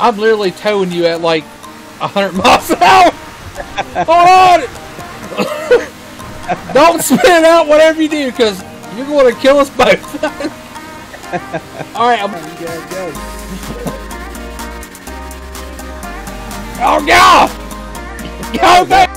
I'm literally towing you at like 100 miles an hour. Hold on! Don't spit out whatever you do, because you're going to kill us both. Alright, I'm... You gotta go. Oh, God! Go back!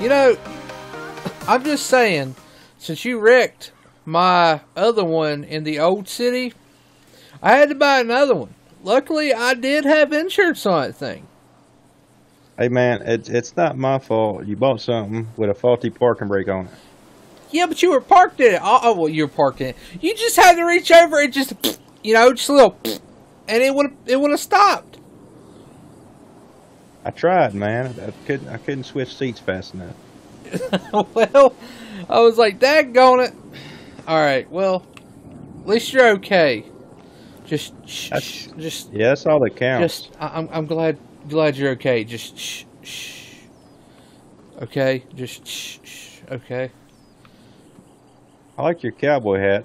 You know, I'm just saying, since you wrecked my other one in the old city, I had to buy another one. Luckily, I did have insurance on that thing. Hey, man, it's not my fault. You bought something with a faulty parking brake on it. Yeah, but you were parked in it. Oh, well, you were parked in it. You just had to reach over and just, you know, just a little, and it would have stopped. I tried, man. I couldn't switch seats fast enough. Well, I was like, daggone it. Alright, well, at least you're okay. Just. Yeah, that's all that counts. Just, I'm glad you're okay. Just shh. Okay, just shh. Okay. I like your cowboy hat.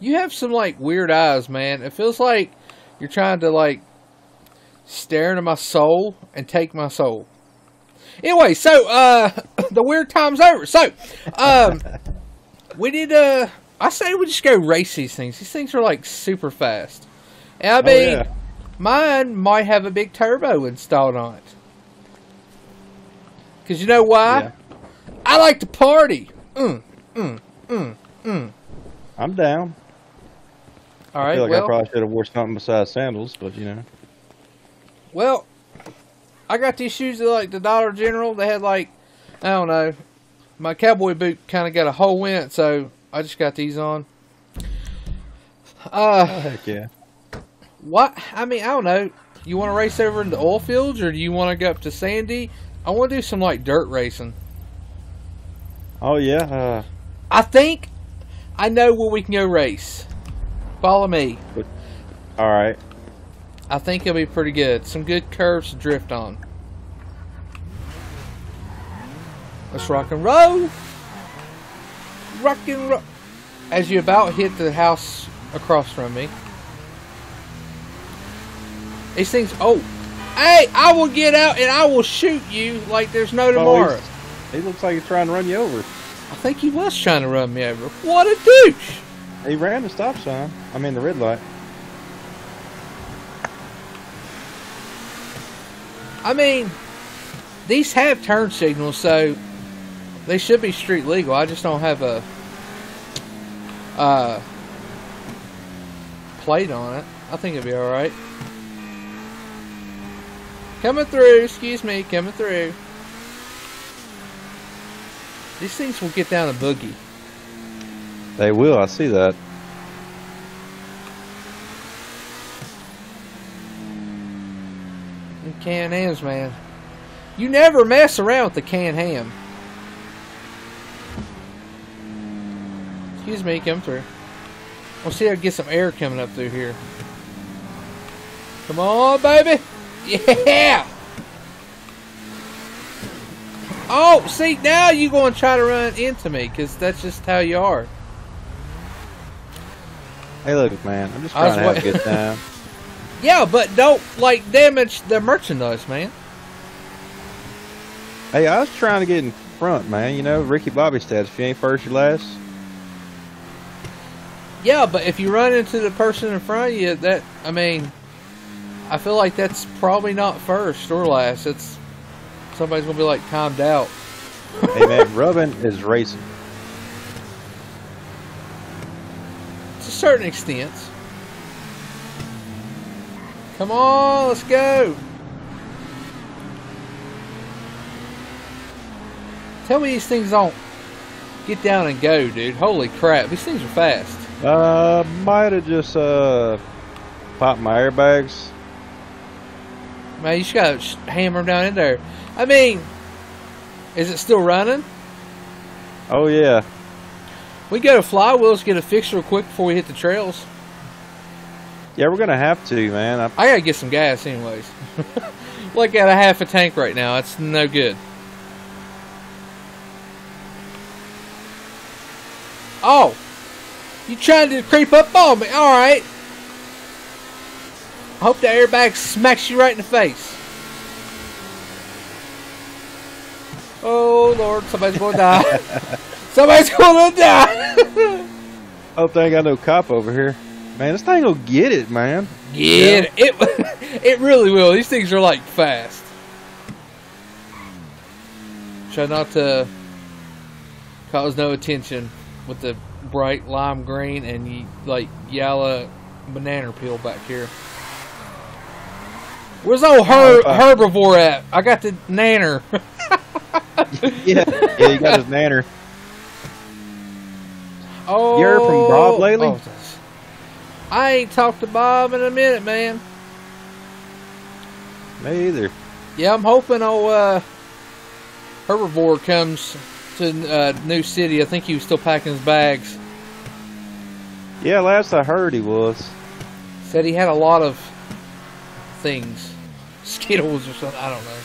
You have some like weird eyes, man. It feels like you're trying to like stare into my soul and take my soul. Anyway, so the weird time's over. So we did. I say we just go race these things. These things are like super fast. And I mean, oh, yeah. Mine might have a big turbo installed on it. Cause you know why? Yeah. I like to party. I'm down. All right. I feel like, well, I probably should have worn something besides sandals, but you know. Well, I got these shoes at like the Dollar General. They had like, I don't know, my cowboy boot kind of got a hole in it, so I just got these on. Oh, heck yeah. What? I mean, I don't know. You want to race over in the oil fields, or do you want to go up to Sandy? I want to do some like dirt racing. Oh, yeah. I think I know where we can go race. Follow me. All right. I think it'll be pretty good. Some good curves to drift on. Let's rock and roll. Rock and roll. As you about hit the house across from me. These things. Oh. Hey, I will get out and I will shoot you like there's no tomorrow. He looks like he's trying to run you over. I think he was trying to run me over. What a douche. He ran the stop sign. I mean, the red light. I mean, these have turn signals, so they should be street legal. I just don't have a plate on it. I think it'll be alright. Coming through, excuse me, coming through. These things will get down a boogie. They will, I see that. Canned hams, man. You never mess around with the canned ham. Excuse me, come through. We'll see if I can get some air coming up through here. Come on, baby. Yeah. Oh, see, now you're going to try to run into me, because that's just how you are. Hey, look, man. I'm just trying to have a good time. Yeah, but don't, like, damage the merchandise, man. Hey, I was trying to get in front, man. You know, Ricky Bobby stats, if you ain't first, you're last. Yeah, but if you run into the person in front of you, that, I mean, I feel like that's probably not first or last. It's, somebody's going to be, like, timed out. Hey, man, rubbing is racing. To a certain extent. Come on, let's go. Tell me these things don't get down and go, dude. Holy crap, these things are fast. Might have just popped my airbags. Man, you just gotta hammer them down in there. I mean, is it still running? Oh yeah. We go to flywheels, get it fixed real quick before we hit the trails. Yeah, we're gonna have to, man. I gotta get some gas anyways. Like at a half a tank right now, that's no good. Oh! You trying to creep up on me, alright. I hope that airbag smacks you right in the face. Oh Lord, somebody's gonna die. Somebody's gonna die! Hope they ain't got no cop over here. Man, this thing will get it, man. Get it. It really will. These things are like fast. Try not to cause no attention with the bright lime green and like yellow banana peel back here. Where's old herbivore at? I got the nanner. Yeah, you got his nanner. Oh, you heard from Bob lately? Oh, I ain't talked to Bob in a minute, man. Me either. Yeah, I'm hoping old Herbivore comes to New City. I think he was still packing his bags. Yeah, last I heard he was. Said he had a lot of things. Skittles or something, I don't know.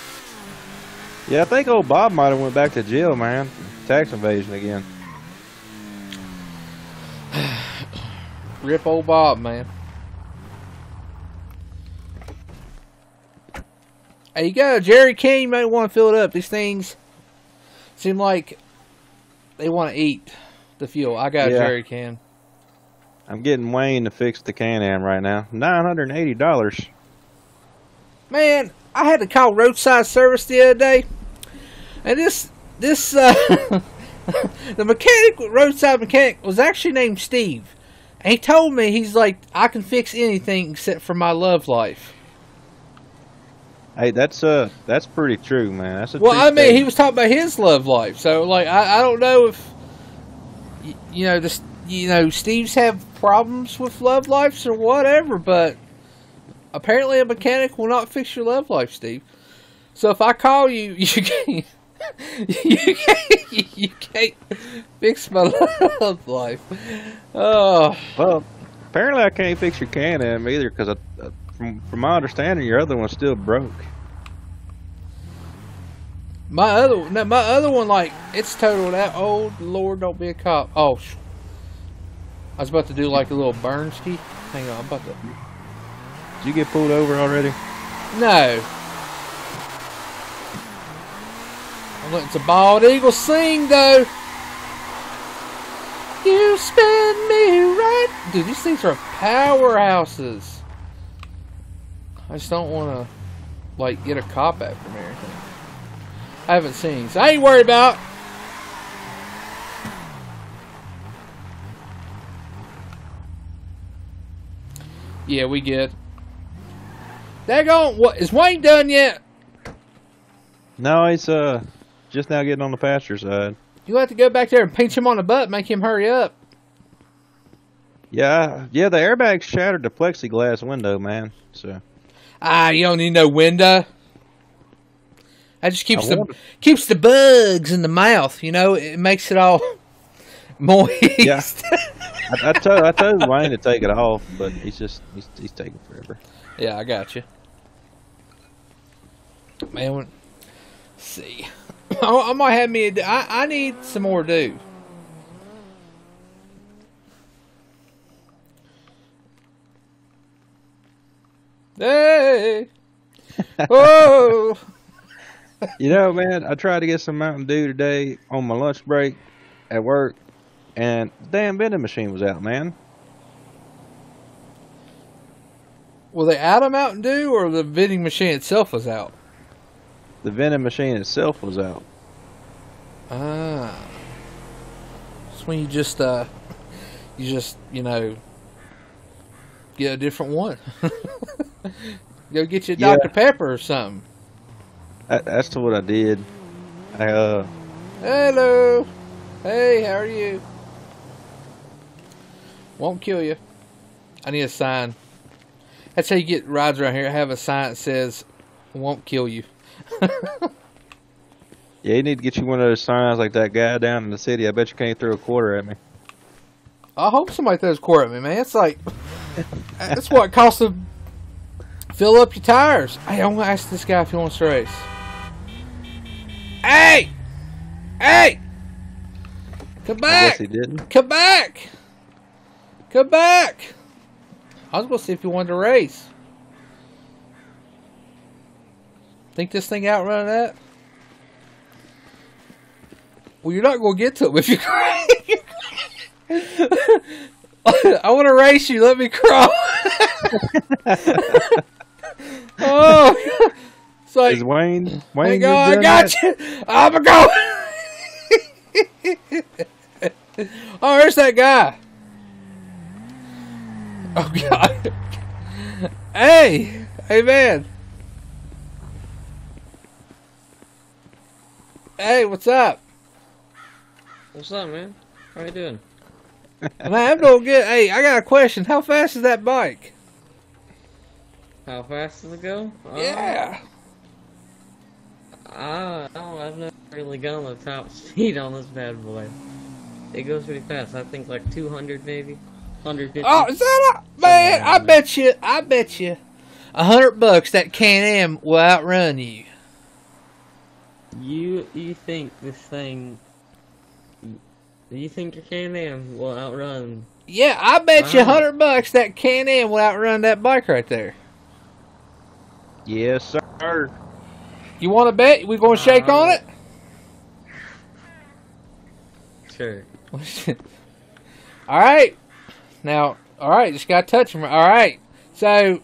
Yeah, I think old Bob might have went back to jail, man. Tax evasion again. Rip old Bob, man. Hey, you got a Jerry can, you might want to fill it up. These things seem like they want to eat the fuel. I got a Jerry can. I'm getting Wayne to fix the Can-Am right now. $980. Man, I had to call roadside service the other day. And the mechanic, roadside mechanic, was actually named Steve. And he told me, he's like, I can fix anything except for my love life. Hey, that's pretty true, man. That's a well, I mean, thing. He was talking about his love life, so like, I don't know if you know, Steve's have problems with love lives or whatever, but apparently a mechanic will not fix your love life, Steve. So if I call you, you can't, you can't fix my love life. Oh well, apparently I can't fix your Can-Am either, because from my understanding, your other one's still broke. My other one, like, it's totaled out. Oh Lord, don't be a cop. Oh, I was about to do like a little Bernski. Hang on, I'm about to. Did you get pulled over already? No. I'm letting some bald eagle sing though. You spin me right. Dude, these things are powerhouses. I just don't want to like get a cop after me or anything. I haven't seen, so I ain't worried about. Yeah, we good. Daggone, what is Wayne done yet? No, he's just now getting on the pasture side. You'll have to go back there and pinch him on the butt, make him hurry up. Yeah, the airbag shattered the plexiglass window, man. So you don't need no window. That just keeps the bugs in the mouth, you know, it makes it all moist. Yeah. I told Wayne to take it off, but he's taking forever. Yeah, I got you. Man, when, let's see. I might have me a, I need some more dew. Hey! Oh! You know, man, I tried to get some Mountain Dew today on my lunch break at work, and the damn vending machine was out, man. Were they out of Mountain Dew, or the vending machine itself was out? The vending machine itself was out. Ah. It's when you just, you know, get a different one. Go get you a Dr. Pepper or something. That's what I did. Hello. Hey, how are you? Won't kill you. I need a sign. That's how you get rides around here. I have a sign that says, won't kill you. Yeah, you need to get you one of those signs like that guy down in the city. I bet you can't throw a quarter at me. I hope somebody throws a quarter at me, man. It's like... That's what it costs to fill up your tires. Hey, I'm gonna ask this guy if he wants to race. Hey! Hey! Come back! I guess he didn't. Come back! Come back! I was gonna see if he wanted to race. Think this thing outrun that? Well, you're not gonna get to him if you cry. I want to race you. Let me crawl. Oh, it's like, is Wayne, go, I got that? You. I'm a go. Oh, there's that guy. Oh God. Hey, man. Hey, what's up? What's up, man? How you doing? Man, I'm doing good. Hey, I got a question. How fast is that bike? How fast does it go? Yeah. I've never really gone the top speed on this bad boy. It goes pretty fast. I think like 200 maybe. 150. Oh, is that a... Man, I bet you $100 that Can-Am will outrun you. You think this thing... Do you think your Can-Am will outrun? Yeah, I bet you $100 that Can-Am will outrun that bike right there. Yes, sir. You want to bet? We going to shake on it? Sure. All right. Now, all right, just got to touch him. All right. So,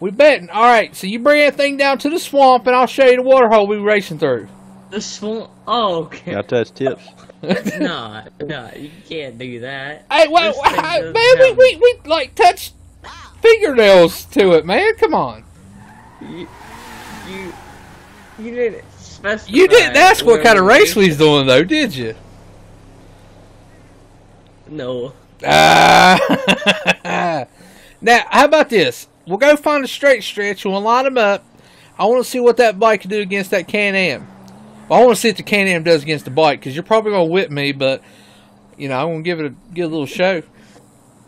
we betting. All right, so you bring that thing down to the swamp, and I'll show you the water hole we racing through. The swamp? Oh, okay. Got those tips. No, you can't do that. Hey, well, man, we like touched fingernails to it, man. Come on. You didn't specify. You didn't ask what kind of race we was doing, though, did you? No. Now, how about this? We'll go find a straight stretch. We'll line them up. I want to see what that bike can do against that Can-Am. I want to see what the Can-Am does against the bike, because you're probably going to whip me, but, you know, I'm going to give it a little show.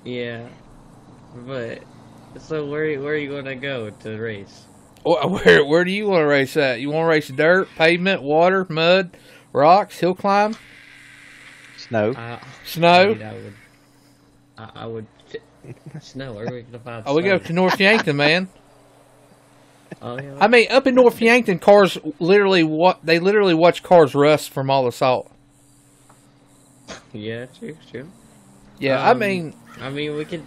Yeah, but, so where are you going to go to race? Where do you want to race at? You want to race dirt, pavement, water, mud, rocks, hill climb? Snow. Snow? I would snow, where are we going to find snow? Oh, we go to North Yankton, man. Oh, yeah. I mean, up in North Yankton, cars literally watch cars rust from all the salt. Yeah, true. Yeah, I mean, we could.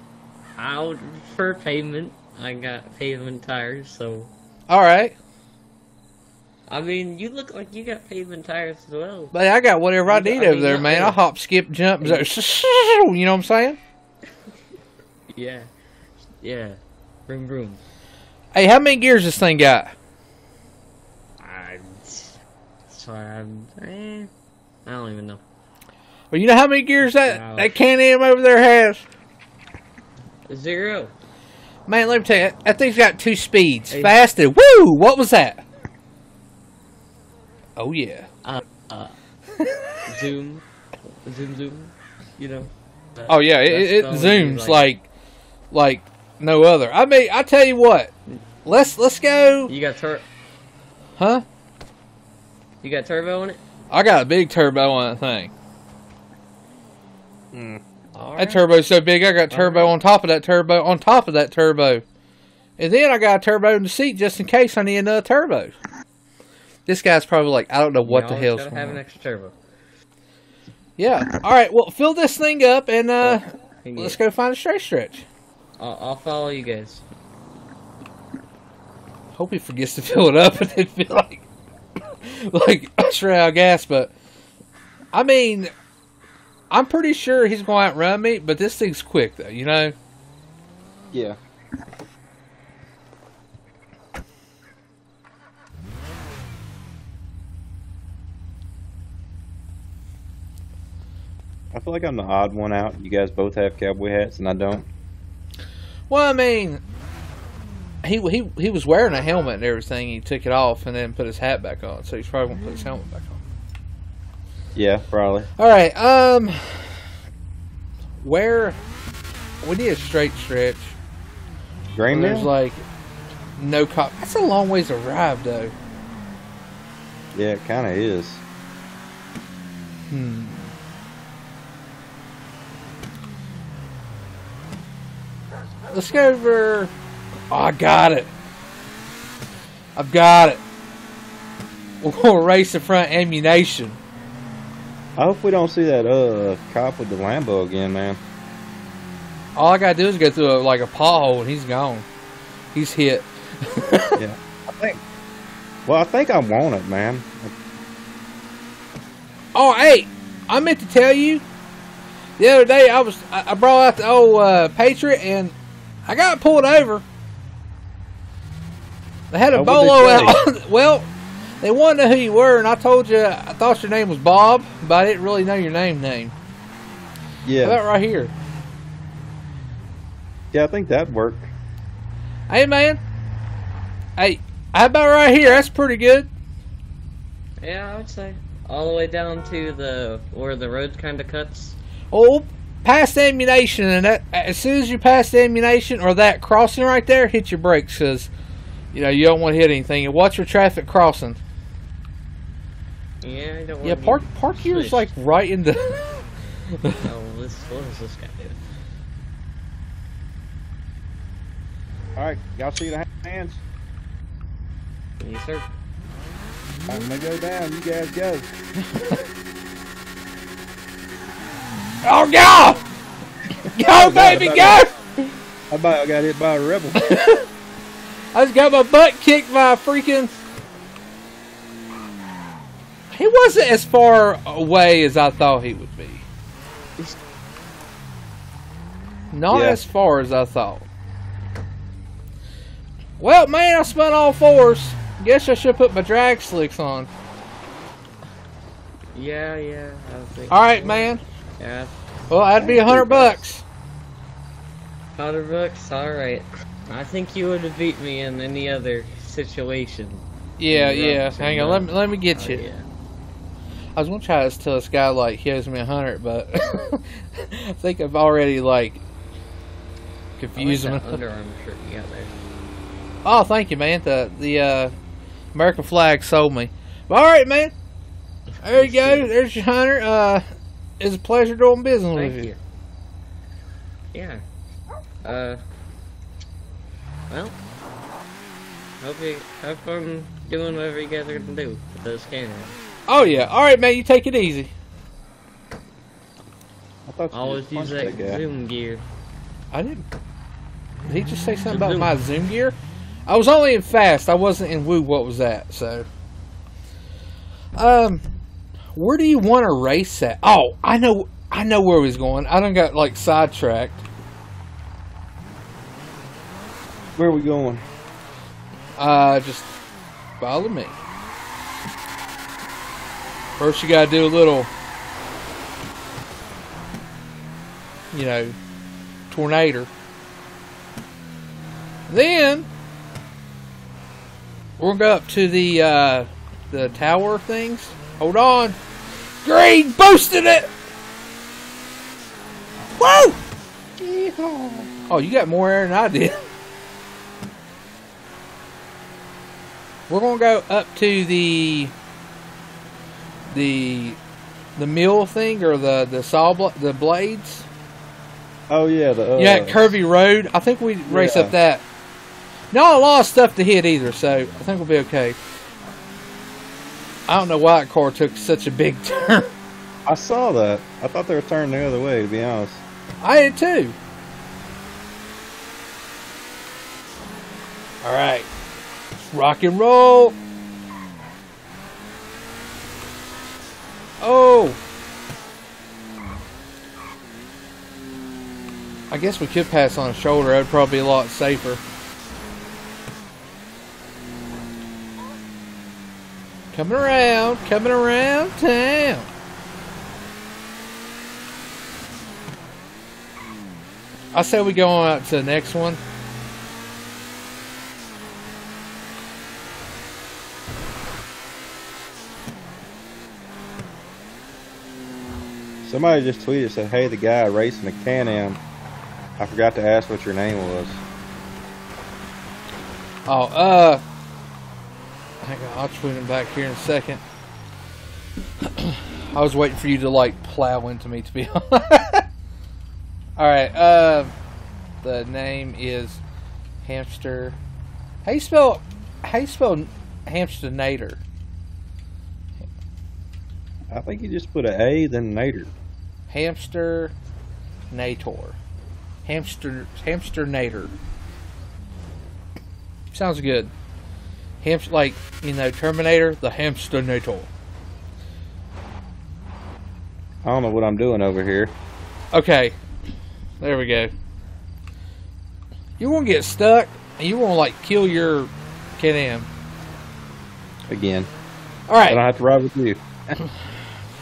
I would prefer pavement. I got pavement tires, so. All right. I mean, you look like you got pavement tires as well. But I got whatever I need over there, man. I hop, skip, jump. Yeah. You know what I'm saying? Yeah. Vroom, vroom. Hey, how many gears this thing got? I don't even know. Well, you know how many gears that Can-Am over there has? 0. Man, let me tell you, that thing's got 2 speeds. Hey. Fast and woo! What was that? Oh, yeah. Zoom. Zoom. You know? Oh, yeah. It zooms like no other. I mean, I tell you what. Let's go. You got turbo? Huh? You got turbo in it? I got a big turbo on that thing. That turbo's so big, I got turbo on top of that turbo on top of that turbo, and then I got a turbo in the seat just in case I need another turbo. This guy's probably like, I don't know what the hell's going on. Have an extra turbo. Yeah. All right. Well, fill this thing up and let's go find a straight stretch. I'll follow you guys. Hope he forgets to fill it up and then feel like straight out of gas. But I mean, I'm pretty sure he's going to outrun me. But this thing's quick, though, you know. Yeah. I feel like I'm the odd one out. You guys both have cowboy hats, and I don't. Well, I mean, he was wearing a helmet and everything. He took it off and then put his hat back on, so he's probably gonna put his helmet back on. Yeah, probably. All right. Where We need a straight stretch. Green Mill? There's like no cop. That's a long ways to ride, though. Yeah, it kind of is. Hmm. Let's go over. Oh, I got it. I've got it. We're going to race in front of ammunition. I hope we don't see that cop with the Lambo again, man. All I gotta do is go through a pothole and he's gone. He's hit. Yeah. I think I want it, man. Oh, hey, I meant to tell you. The other day I brought out the old Patriot and I got pulled over. They had a bolo out. Well, they wanted to know who you were, and I told you I thought your name was Bob, but I didn't really know your name. Yeah. About right here. Yeah, I think that'd work. Hey, man. Hey, how about right here? That's pretty good. Yeah, I would say. All the way down to where the road kind of cuts. Oh, past ammunition, and as soon as you pass the ammunition or that crossing right there, hit your brakes, because you know you don't want to hit anything. And watch your traffic crossing. Yeah, I don't want. Yeah, park here is like right in the. Oh, what is this guy doing? All right, y'all see the hands? Yes, sir. I'm gonna go down. You guys go. Oh, God! Go, baby, go! I about got hit by a rebel. I just got my butt kicked by a freaking... He wasn't as far away as I thought he would be. Not as far as I thought. Well, man, I spun all fours. Guess I should put my drag slicks on. Yeah. Alright, man. Yeah. Well, that'd be $100. $100? Alright. I think you would have beat me in any other situation. Yeah. Hang on, let me get you. Yeah. I was gonna try to tell this guy like he owes me $100, but I think I've already like confused him. Underarm shirt you got there. Oh, thank you, man. The American flag sold me. Well, alright, man. There you go. There's your $100. It's a pleasure doing business with you. Yeah. Well, hope I'm doing whatever you guys are gonna do with those cameras. Oh yeah. All right, man. You take it easy. Always use that zoom gear. I didn't. Did he just say something about my zoom gear? I was only in fast. I wasn't in woo. What was that? So. Where do you want to race at? Oh, I know where we was going. I done got like sidetracked. Where are we going? Just follow me. First, you gotta do a little, you know, tornado. Then we're gonna go up to the tower things. Hold on. Green boosted it! Whoa! Yeehaw. Oh, you got more air than I did. We're gonna go up to the mill thing or the saw the blades. Oh yeah, that curvy road. I think we race up that. Not a lot of stuff to hit either, so I think we'll be okay. I don't know why that car took such a big turn. I saw that. I thought they were turning the other way, to be honest. I did too. Alright. Rock and roll. Oh. I guess we could pass on a shoulder. That would probably be a lot safer. Coming around town. I say we go on out to the next one. Somebody just tweeted, said, hey, the guy racing the Can-Am I forgot to ask what your name was. Oh, hang on, I'll tweet him back here in a second. I was waiting for you to, like, plow into me, to be honest. Alright, the name is Hamster. How you spell Hamsternator? I think you just put an A, then Nator. Hamsternator. Hamsternator. Sounds good. Hamster, like, you know, Terminator, the Hamsternator. I don't know what I'm doing over here. Okay. There we go. You won't get stuck, and you won't, like, kill your Can-Am. Again. Alright. I don't have to ride with you.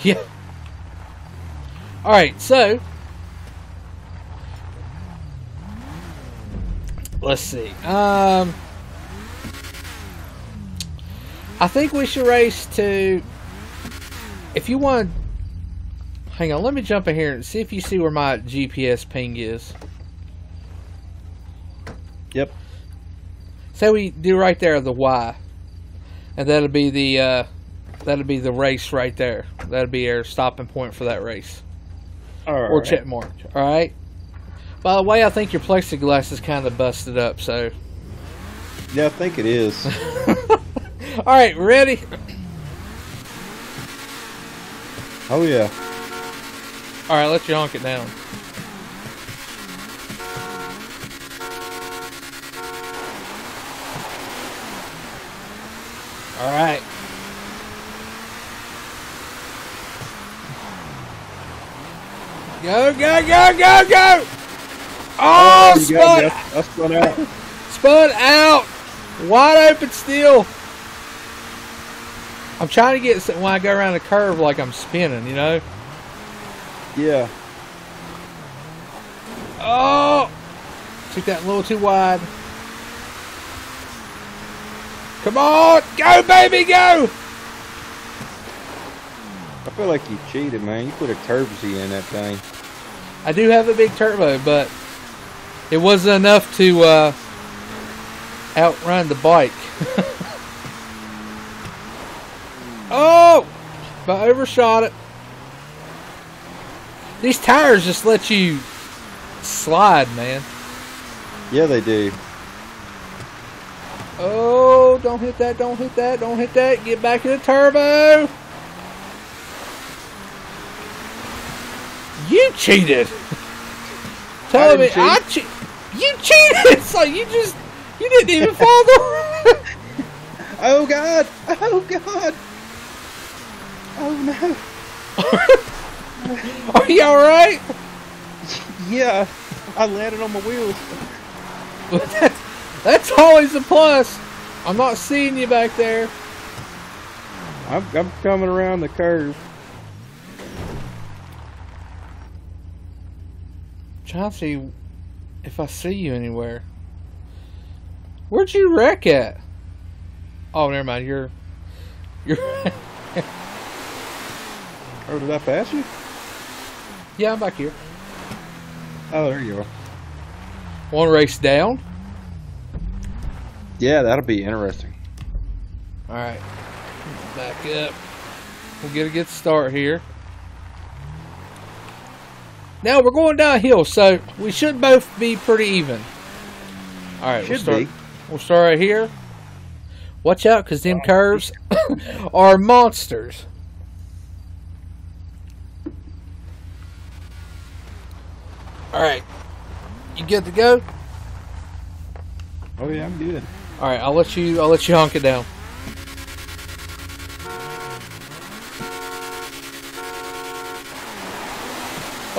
Yeah. Alright, so. Let's see. I think we should race to. If you want. Hang on, let me jump in here and see if you see where my GPS ping is. Yep. Say we do right there the Y, and that'll be the race right there. That'll be our stopping point for that race, or check mark. All right. By the way, I think your plexiglass is kind of busted up, so. Yeah, I think it is. All right, ready? Oh yeah. All right, let you honk it down. All right. Go, go, go, go, go! Oh, spun! I spun out. Spun out! Wide open still. I'm trying to get when I go around a curve like I'm spinning, you know? Yeah. Oh! Took that a little too wide. Come on! Go, baby, go! I feel like you cheated, man. You put a turbo in that thing. I do have a big turbo, but it wasn't enough to outrun the bike. Oh! But I overshot it. These tires just let you slide, man. Yeah, they do. Oh, don't hit that, don't hit that, don't hit that. Get back in the turbo. You cheated. Tell me, you cheated. So you didn't even fall the Oh God! Oh God! Oh no! Are you all right? Yeah, I landed on my wheels. That's always a plus. I'm not seeing you back there. I'm coming around the curve. Trying to see if I see you anywhere. Where'd you wreck at? Oh, never mind. You're. Oh, did I pass you? Yeah, I'm back here. Oh, there you are. One race down. Yeah, that'll be interesting. All right, back up. We'll get a good start here. Now we're going downhill, so we should both be pretty even. All right, we'll start right here. Watch out, cause them curves are monsters. All right, you good to go? Oh yeah, I'm good. All right, I'll let you honk it down.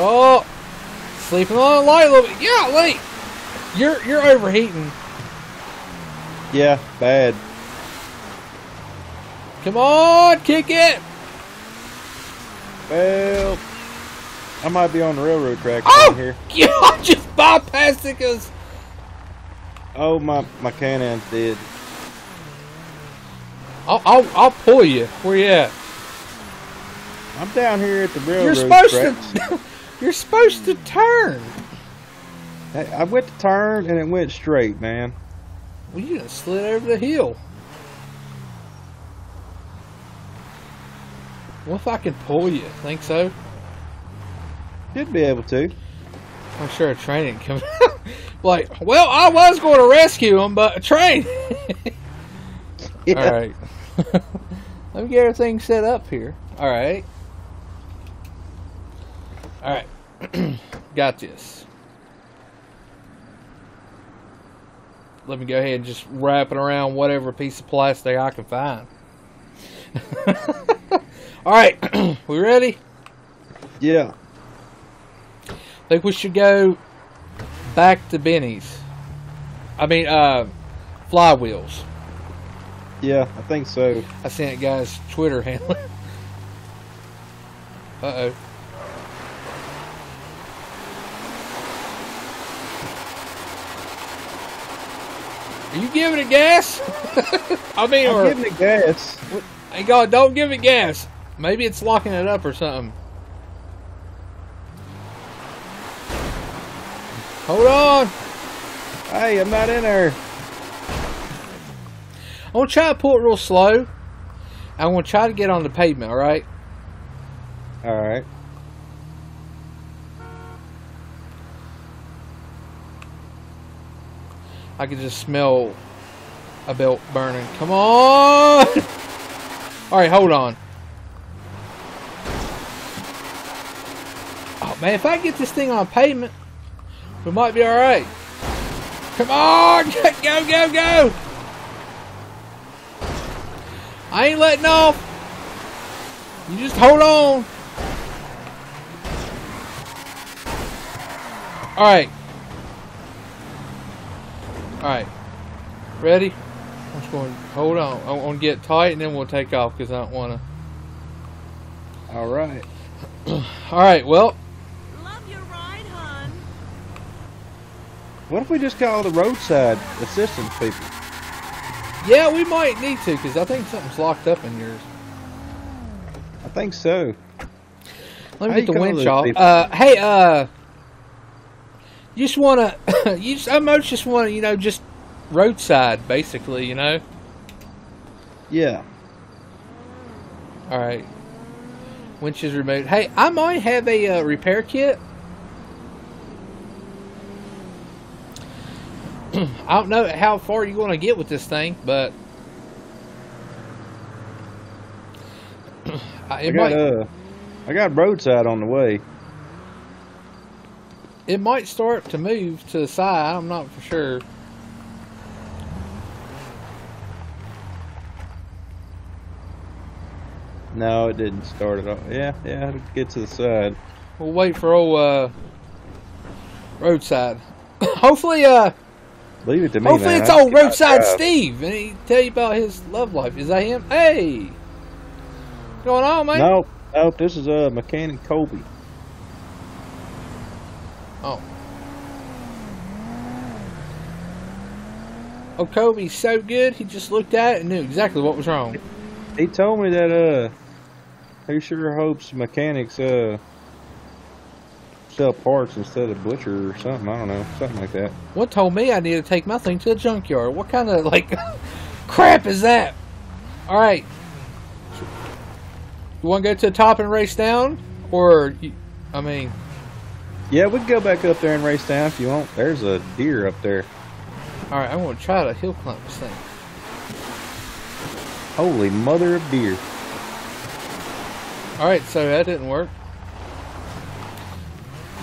Oh, sleeping on the light a little bit. Yeah, late. You're overheating. Yeah, bad. Come on, kick it. Well, I might be on the railroad track right here. Yeah, I just bypassed it because. Oh, my Can-Am's dead. I'll pull you. Where you at? I'm down here at the railroad track. You're supposed to turn. I went to turn and it went straight, man. Well, you done slid over the hill. What if I can pull you? Think so? You'd be able to. I'm sure a train didn't come. Like, well, I was going to rescue him, but a train. Yeah. All right. Let me get everything set up here. All right. All right. Got this. Let me go ahead and just wrap it around whatever piece of plastic I can find. All right. We ready? Yeah. I think we should go back to Benny's. I mean, Flywheels. Yeah, I think so. I sent guys Twitter handle. Uh-oh. Are you giving it gas? I mean, I'm giving it gas. Hey, God, don't give it gas. Maybe it's locking it up or something. Hold on. Hey, I'm not in there. I'm going to try to pull it real slow. I'm going to try to get on the pavement, all right? All right. I can just smell a belt burning. Come on! All right, hold on. Oh, man, if I get this thing on pavement, we might be all right. Come on! Go, go, go! I ain't letting off. You just hold on. All right. All right. Ready? I'm just going to hold on. I'm going to get tight and then we'll take off because I don't want to. All right. All right. Well. Love your ride, hon. What if we just call the roadside assistance people? Yeah, we might need to, because I think something's locked up in yours. I think so. Let me get the winch off. Hey, you just want to, I most just want to, you know, just roadside, basically, you know? Yeah. All right. Winch is removed. Hey, I might have a repair kit. I don't know how far you're going to get with this thing, but I got roadside on the way. It might start to move to the side. I'm not for sure. No, it didn't start at all. Yeah, yeah, it'll get to the side. We'll wait for old roadside. Hopefully, leave it to me. Hopefully, man. It's old roadside Steve, and he tell you about his love life. Is that him? Hey, what's going on, man? Nope, nope. This is mechanic Kobe. Oh. Oh, Kobe's so good. He just looked at it and knew exactly what was wrong. He told me that he sure hopes mechanics sell parts instead of butcher or something. I don't know, something like that. One told me I need to take my thing to a junkyard. What kind of like crap is that? All right, you want to go to the top and race down, or I mean, yeah, we can go back up there and race down if you want. There's a deer up there. All right, I'm gonna try to hill climb this thing. Holy mother of beer! All right, so that didn't work.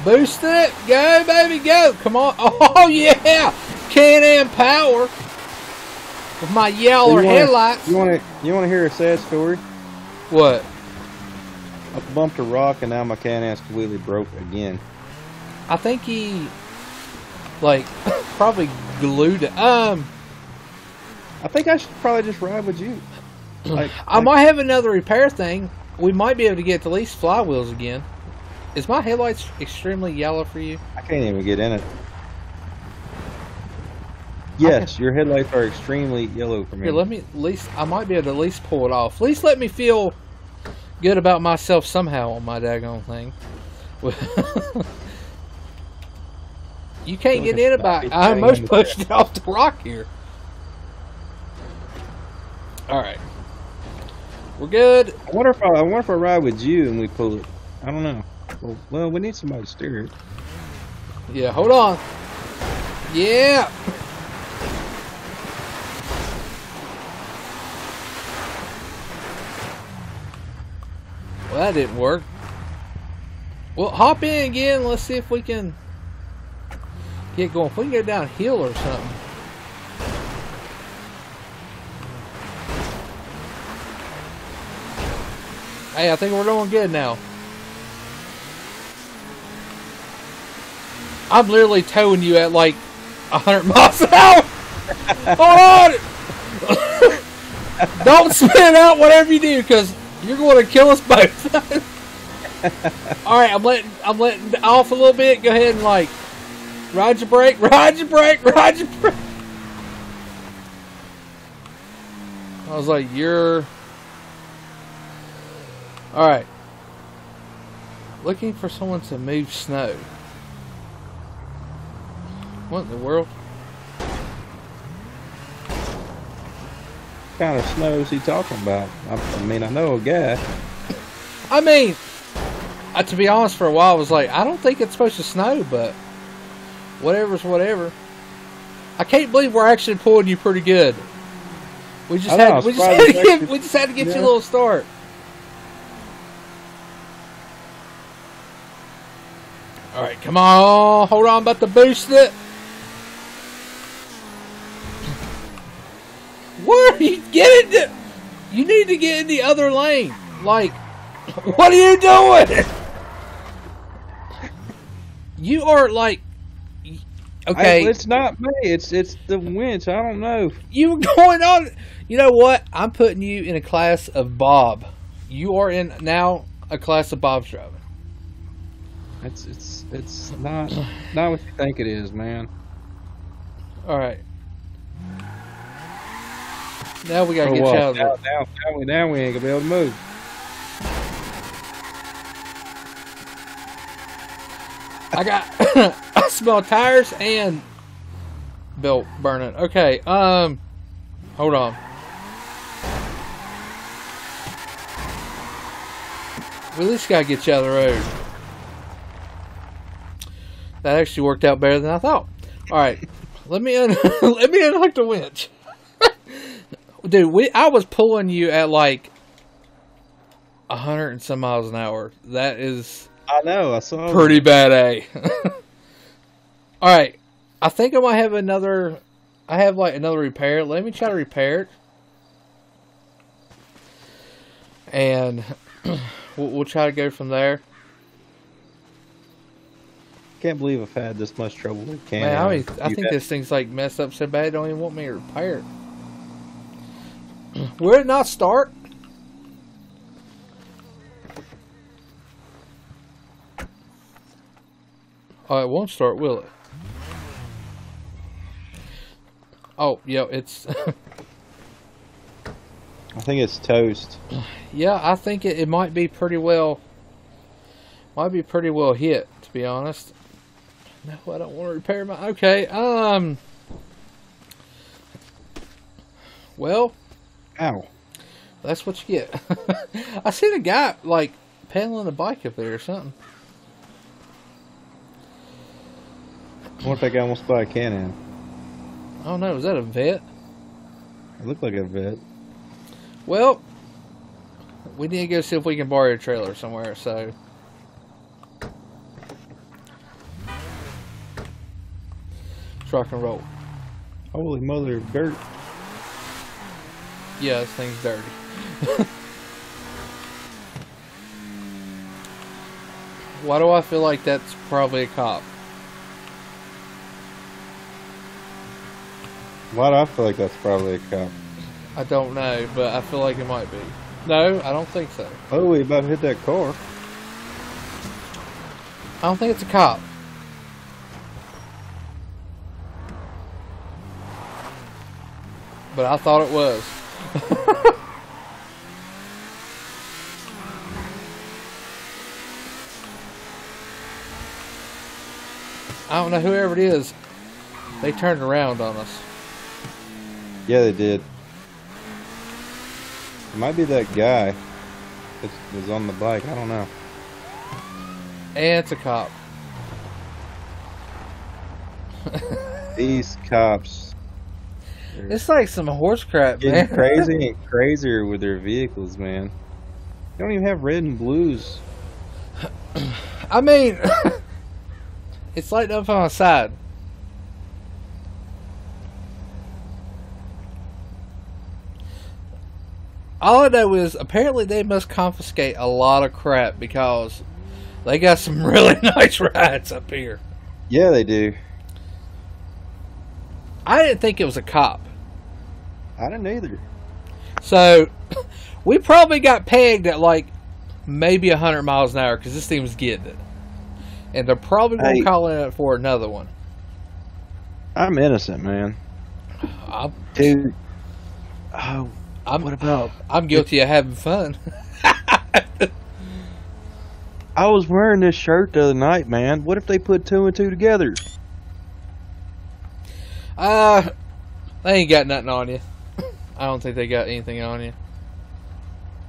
Boost it. Go, baby, go. Come on. Oh, yeah. Can-Am power. With my Yowler headlights. You want to hear a sad story? What? I bumped a rock, and now my Can-Am's completely broke again. I think he, like, probably glued it. I think I should probably just ride with you. Like, I might have another repair thing. We might be able to get at least Flywheels again. Is my headlights extremely yellow for you? I can't even get in it. Yes, your headlights are extremely yellow for me. Here, let me at least, I might be able to at least pull it off. At least let me feel good about myself somehow on my daggone thing. You can't get in about it. I almost pushed it off the rock here. Alright. We're good. I wonder if I ride with you and we pull it. I don't know. Well, we need somebody to steer it. Yeah, hold on. Yeah! Well, that didn't work. Well, hop in again. Let's see if we can get going. If we can go downhill or something. Hey, I think we're doing good now. I'm literally towing you at like 100 miles an hour. Hold on! Don't spin out whatever you do, because you're going to kill us both. All right, I'm letting off a little bit. Go ahead and like ride your brake, ride your brake, ride your brake. I was like, you're all right. Looking for someone to move snow. What in the world? What kind of snow is he talking about? I mean, I know a guy. I mean, to be honest, for a while I was like, I don't think it's supposed to snow, but whatever's whatever. I can't believe we're actually pulling you pretty good. We just had to get you a little start. All right, come on, hold on, I'm about to boost it. Where are you getting to? You need to get in the other lane. Like, what are you doing? You are like, okay. It's not me. It's the winch. I don't know. You were going on. You know what? I'm putting you in a class of Bob. You are in now a class of Bob's driving. It's not what you think it is, man. All right. Now we gotta get you out of there. Now we ain't gonna be able to move. I smell tires and belt burning. Okay, hold on. We at least gotta get you out of the road. That actually worked out better than I thought. All right, let me unhook the winch. Dude, I was pulling you at like 100 and some miles an hour. That is, I know, I saw pretty it. Bad, eh? All right, I think I might have another. I have like another repair. Let me try to repair it, and we'll try to go from there. Can't believe I've had this much trouble with cameras. Man, I think this thing's like messed up so bad they don't even want me to repair it. Will it not start? Oh, it won't start, will it? Oh, yeah, it's... I think it's toast. Yeah, I think it might be pretty well... Might be pretty well hit, to be honest. No, I don't want to repair my... Okay, well... Ow. That's what you get. I seen a guy, like, pedaling a bike up there or something. I wonder if that guy almost bought a Can-Am. I don't know, was that a vet? It looked like a vet. Well, we need to go see if we can borrow a trailer somewhere, so... Rock and roll. Holy mother of dirt. Yeah, this thing's dirty. Why do I feel like that's probably a cop? Why do I feel like that's probably a cop? I don't know, but I feel like it might be. No, I don't think so. Oh, we about to hit that car. I don't think it's a cop. But I thought it was. I don't know, whoever it is, they turned around on us. Yeah, they did. It might be that guy that was on the bike. I don't know. And it's a cop. These cops. It's like some horse crap, man. Getting crazy and crazier with their vehicles, man. They don't even have red and blues. I mean, it's lighting up on the side. All I know is apparently they must confiscate a lot of crap because they got some really nice rides up here. Yeah, they do. I didn't think it was a cop. I didn't either. So, we probably got pegged at like maybe 100 miles an hour because this thing was getting it. And they're probably going to call in for another one. I'm innocent, man. Dude. Oh. What about? I'm guilty of having fun. I was wearing this shirt the other night, man. What if they put 2 and 2 together? They ain't got nothing on you. I don't think they got anything on you.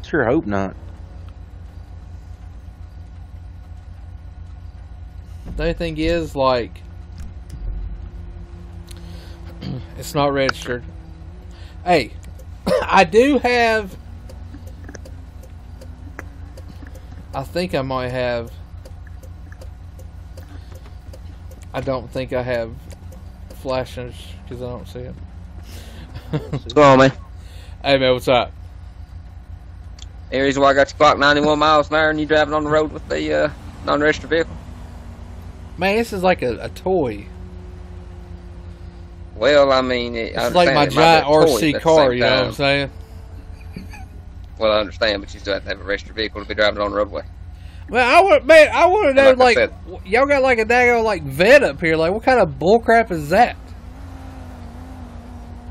Sure hope not. The only thing is, like, it's not registered. Hey. I do have, I think I might have, I don't think I have flashers because I don't see it. What's going on, man? Hey, man, what's up? Any reason why I got your clock 91 miles an hour and you driving on the road with the non-registered vehicle? Man, this is like a toy. Well, I mean, it's like my giant RC car, you know what I'm saying? Well, I understand, but you still have to have a registered vehicle to be driving on the roadway. Well, I want to know, like, y'all got like a daggone like vet up here. Like, what kind of bullcrap is that?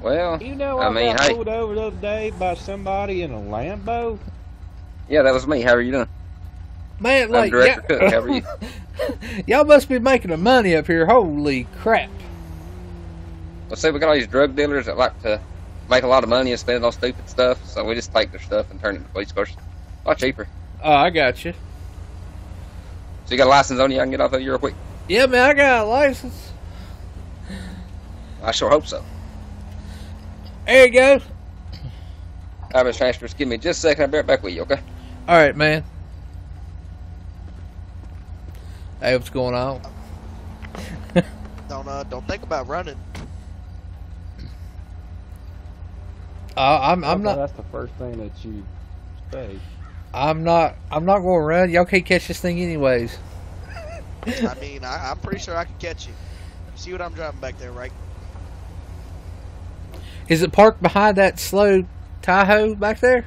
Well, you know, I mean, got pulled over the other day by somebody in a Lambo. Yeah, that was me. How are you doing, man? I'm like, Director Cook. How are you? Y'all must be making the money up here. Holy crap! Let's see, we got all these drug dealers that like to make a lot of money and spend on stupid stuff, so we just take their stuff and turn it into police cars. A lot cheaper. Oh, I got you. So you got a license on you? I can get off of you real quick. Yeah, man, I got a license. I sure hope so. There you go. All right, Mr. Transfers, give me just a second. I'll be right back with you, okay? All right, man. Hey, what's going on? Don't think about running. I'm not. That's the first thing that you say. I'm not going to run. Y'all can't catch this thing anyways. I mean, I'm pretty sure I can catch you. See what I'm driving back there, right? Is it parked behind that slow Tahoe back there?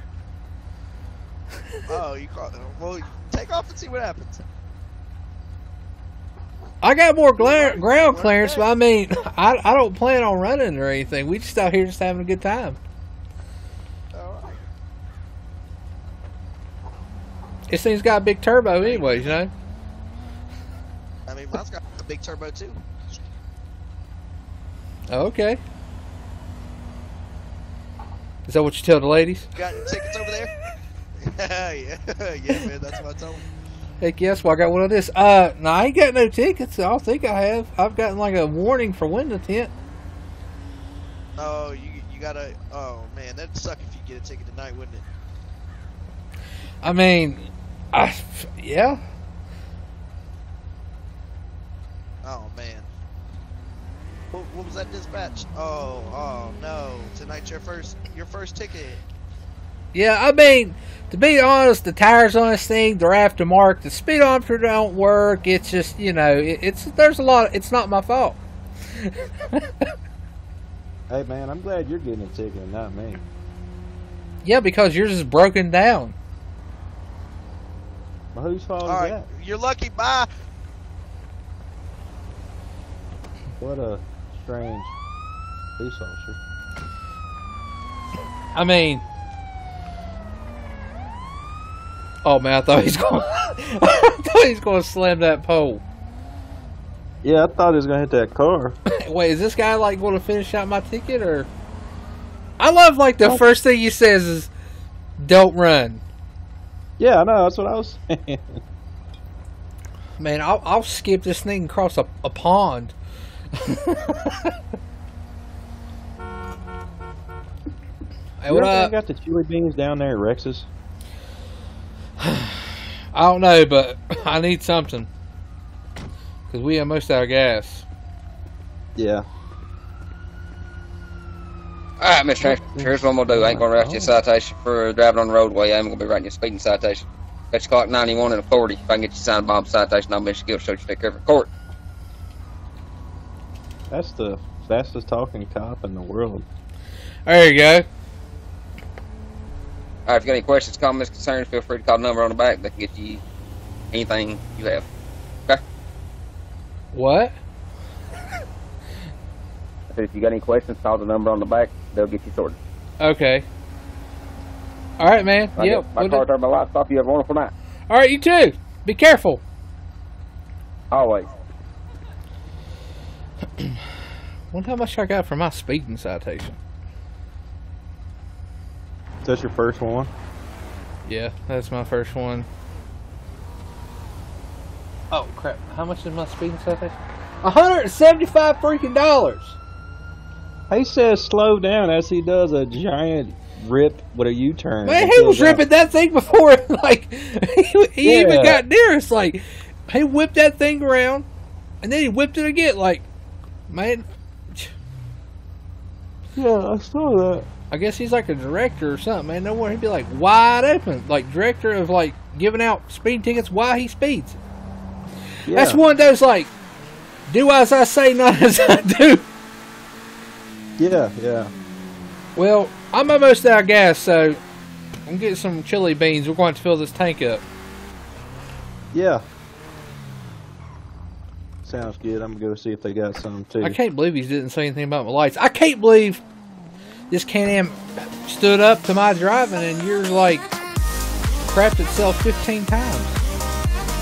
Oh, you caught it. Well, take off and see what happens. I got more ground clearance, but I mean, I don't plan on running or anything. We just out here just having a good time. This thing's got a big turbo anyways, you know? I mean, mine's got a big turbo too. Okay. Is that what you tell the ladies? Got tickets over there? yeah, man, that's what I told them. Heck yes, well, I got one of this. No, I ain't got no tickets. I don't think I have. I've gotten like a warning for window tint. Oh, you gotta, oh man, that'd suck if you get a ticket tonight, wouldn't it? I mean, yeah. Oh, man. What was that dispatch? Oh, no. Tonight's your first ticket. Yeah, I mean, to be honest, the tires on this thing, they're aftermarket. The speedometer don't work. It's just, you know, there's a lot. It's not my fault. Hey, man, I'm glad you're getting a ticket and not me. Yeah, because yours is broken down. Well, whose fault is that? You're lucky. Bye. What a strange police officer. I mean, oh man, I thought he's going. I thought he's going to slam that pole. Yeah, I thought he was gonna hit that car. Wait, is this guy like gonna finish out my ticket or? I love like the first thing he says is, "Don't run." Yeah, I know. That's what I was saying. Man, I'll skip this thing across a pond. Hey, what up? Got the chili beans down there at Rex's? I don't know, but I need something. Because we have most of our gas. Yeah. Alright, Mr. Transporter, here's what I'm going to do. I ain't going to write you a citation for driving on the roadway. I'm going to be writing you a speeding citation. That's clock 91 and a 40. If I can get you signed bomb citation, I'll miss your guilt, so you take care of the court. That's the fastest talking cop in the world. There you go. Alright, if you got any questions, comments, concerns, feel free to call the number on the back. They can get you anything you have. Okay? What? If you got any questions, call the number on the back. They'll get you sorted. Okay. Alright, man. Right, yep. My car turned my lights off. You have a wonderful night. Alright, you too. Be careful. Always. Wonder how much I got for my speeding citation. That's your first one? Yeah, that's my first one. Oh, crap. How much is my speeding citation? $175 freaking dollars! He says slow down as he does a giant rip with a U-turn. Man, he was ripping that thing before, like, he even got near us. Like, he whipped that thing around, and then he whipped it again. Like, man. Yeah, I saw that. I guess he's like a director or something, man. No wonder he'd be like wide open, like director of like giving out speed tickets while he speeds. Yeah. That's one of those like, do as I say, not as I do. Yeah, yeah. Well, I'm almost out of gas, so I'm getting some chili beans. We're going to fill this tank up. Yeah. Sounds good. I'm gonna go see if they got some too. I can't believe he didn't say anything about my lights. I can't believe. This Can-Am stood up to my driving and yours like crapped itself 15 times.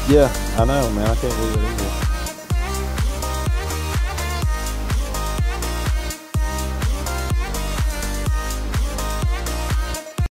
Yeah, I know, man. I can't believe it either.